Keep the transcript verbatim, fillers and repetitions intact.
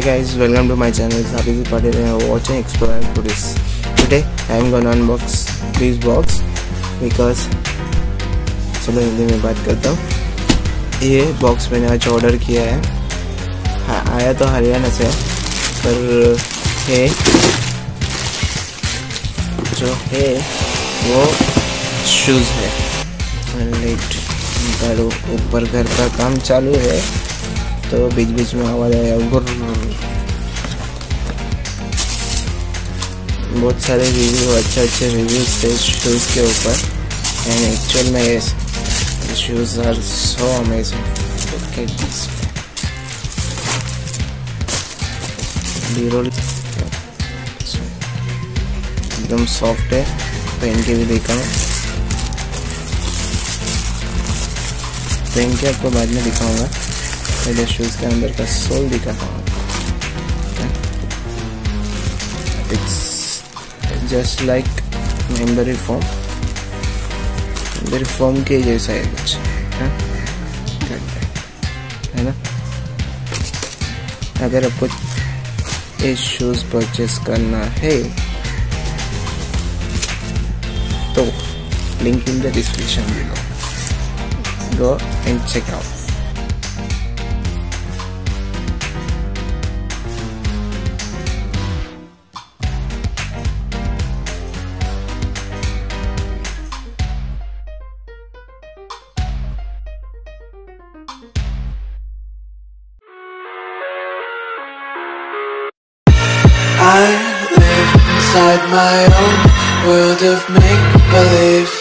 Hey guys, welcome to my channel. Sabiji Patel and you are watching Explore and Produce. Today I am gonna unbox this box because चलो हिंदी में बात करता हूँ. ये box मैंने आज ऑर्डर किया है. हाँ, आया तो हरियाणा से पर है जो है वो शूज़ है. लेट करो ऊपर घर का काम चालू है तो बीच बीच में आवाज आया. बहुत सारे रिव्यू, अच्छे अच्छे रिव्यूज थे शूज़ के ऊपर एंड एक्चुअल में शूज़ आर सो अमेजिंग. एकदम सॉफ्ट है, पहन के भी देखा हूँ, पहन के आपको बाद में दिखाऊंगा. पहले शूज के अंदर का सोल दिखाता हूँ. It's just like memory foam, memory foam के जैसा है कुछ, है ना. अगर आपको ये शूज परचेस करना है तो link in the description below. Go and check out. I live inside my own world of make-believe.